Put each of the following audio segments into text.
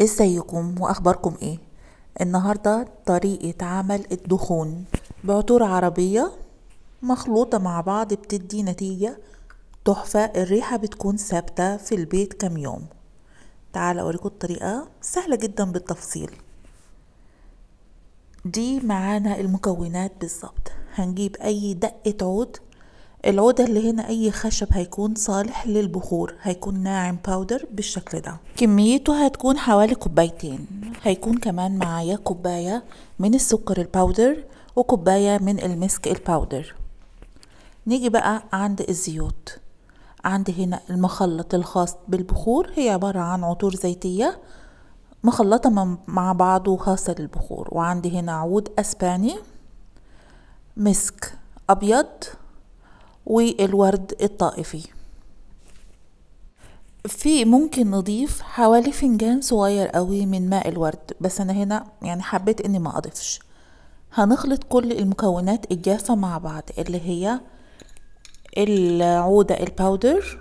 ازيكم واخباركم ايه؟ النهارده طريقه عمل الدخون بعطور عربيه مخلوطه مع بعض، بتدي نتيجه تحفه. الريحه بتكون ثابته في البيت كام يوم. تعال اوريكم الطريقه، سهله جدا بالتفصيل. دي معانا المكونات بالظبط. هنجيب اي دقه عود، العودة اللي هنا اي خشب هيكون صالح للبخور، هيكون ناعم باودر بالشكل ده. كميته هتكون حوالي كوبايتين. هيكون كمان معايا كوباية من السكر الباودر وكوباية من المسك الباودر. نيجي بقى عند الزيوت. عندي هنا المخلط الخاص بالبخور، هي عبارة عن عطور زيتية مخلطة مع بعض وخاصة للبخور. وعندي هنا عود اسباني، مسك ابيض، والورد الطائفي. في ممكن نضيف حوالي فنجان صغير قوي من ماء الورد، بس انا هنا يعني حبيت اني ما اضيفش. هنخلط كل المكونات الجافة مع بعض، اللي هي العودة الباودر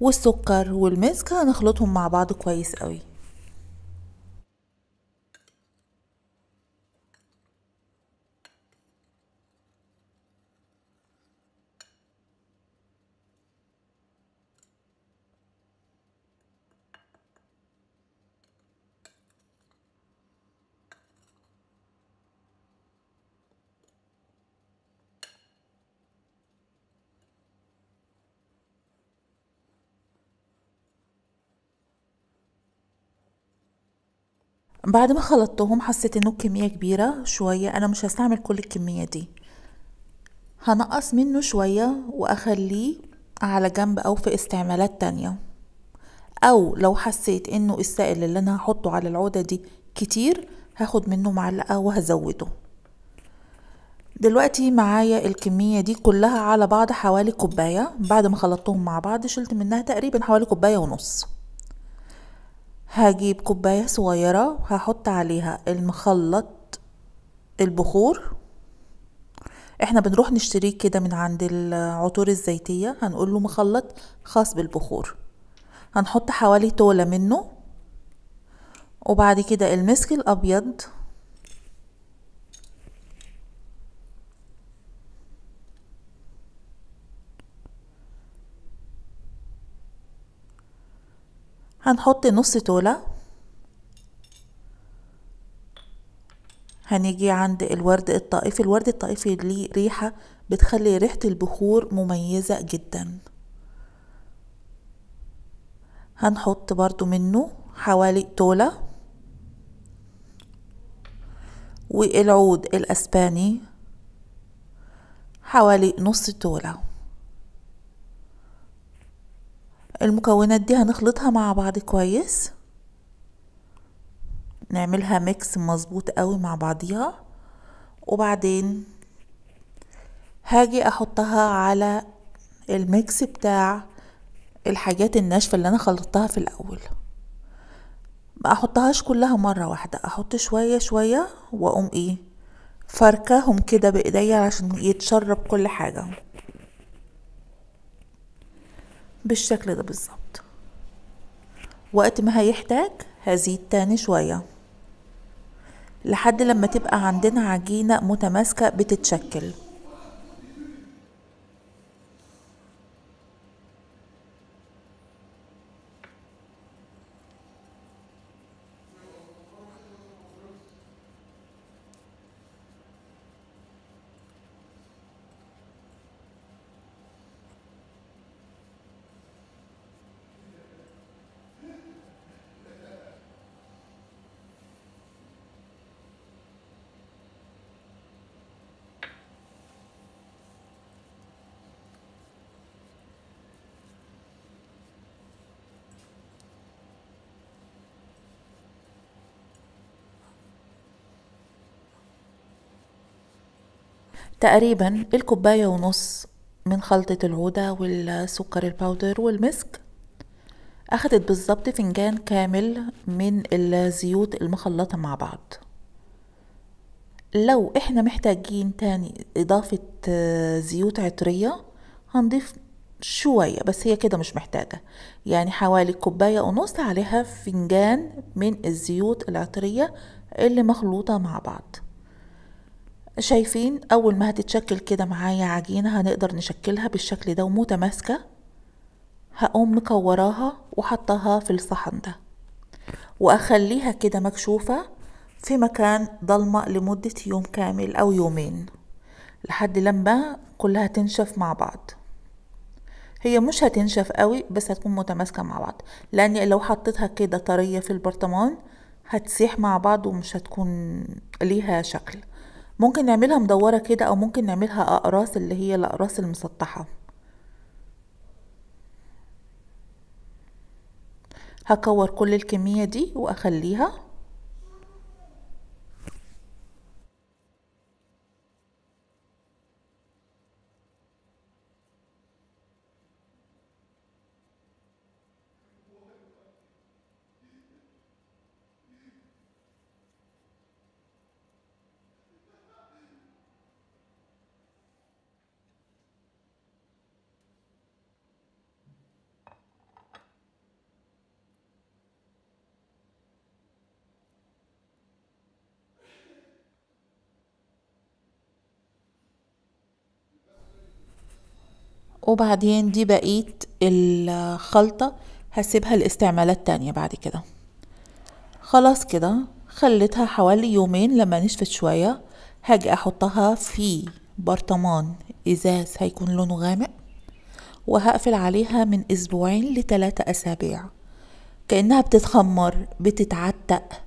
والسكر والمسك، هنخلطهم مع بعض كويس قوي. بعد ما خلطتهم حسيت انه كمية كبيرة شوية، انا مش هستعمل كل الكمية دي، هنقص منه شوية واخليه على جنب او في استعمالات تانية. او لو حسيت انه السائل اللي انا هحطه على العودة دي كتير، هاخد منه معلقة وهزوده. دلوقتي معايا الكمية دي كلها على بعض حوالي كوباية. بعد ما خلطتهم مع بعض شلت منها تقريبا حوالي كوباية ونص. هجيب كوباية صغيرة وهحط عليها المخلط البخور، احنا بنروح نشتريه كده من عند العطور الزيتية، هنقوله مخلط خاص بالبخور. هنحط حوالي تولة منه، وبعد كده المسك الابيض، هنحط نص تولة. هنيجي عند الورد الطائفي. الورد الطائفي ليه ريحة بتخلي ريحة البخور مميزة جدا، هنحط برضو منه حوالي تولة. والعود الاسباني حوالي نص تولة. المكونات دي هنخلطها مع بعض كويس، نعملها ميكس مظبوط قوي مع بعضيها. وبعدين هاجي احطها على الميكس بتاع الحاجات الناشفة اللي انا خلطتها في الاول. ما احطهاش كلها مرة واحدة، احط شوية شوية واقوم ايه فركهم كده بايديا عشان يتشرب كل حاجة بالشكل ده بالظبط. وقت ما هيحتاج هزيد تاني شوية لحد لما تبقى عندنا عجينة متماسكة بتتشكل. تقريبا الكوباية ونص من خلطة العودة والسكر الباودر والمسك اخدت بالظبط فنجان كامل من الزيوت المخلطة مع بعض. لو احنا محتاجين تاني اضافة زيوت عطرية هنضيف شوية بس، هي كده مش محتاجة، يعني حوالي كوباية ونص عليها فنجان من الزيوت العطرية اللي مخلوطة مع بعض. شايفين اول ما هتتشكل كده معايا عجينة هنقدر نشكلها بالشكل ده ومتماسكة، هقوم مكوراها وحطها في الصحن ده واخليها كده مكشوفة في مكان ضلمة لمدة يوم كامل او يومين لحد لما كلها تنشف مع بعض. هي مش هتنشف قوي بس هتكون متماسكة مع بعض، لان لو حطيتها كده طرية في البرطمان هتسيح مع بعض ومش هتكون ليها شكل. ممكن نعملها مدورة كده او ممكن نعملها اقراص، اللي هي الاقراص المسطحة. هكور كل الكمية دي واخليها. وبعدين دي بقية الخلطة هسيبها لاستعمالات تانية بعد كده. خلاص كده خليتها حوالي يومين، لما نشفت شوية هاجي احطها في برطمان ازاز هيكون لونه غامق، وهقفل عليها من 2 ل3 أسابيع. كأنها بتتخمر، بتتعتق،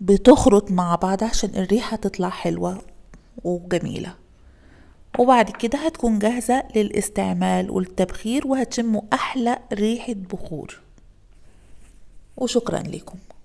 بتخرط مع بعض عشان الريحة تطلع حلوة وجميلة. وبعد كده هتكون جاهزة للاستعمال والتبخير، وهتشموا أحلى ريحة بخور. وشكرا لكم.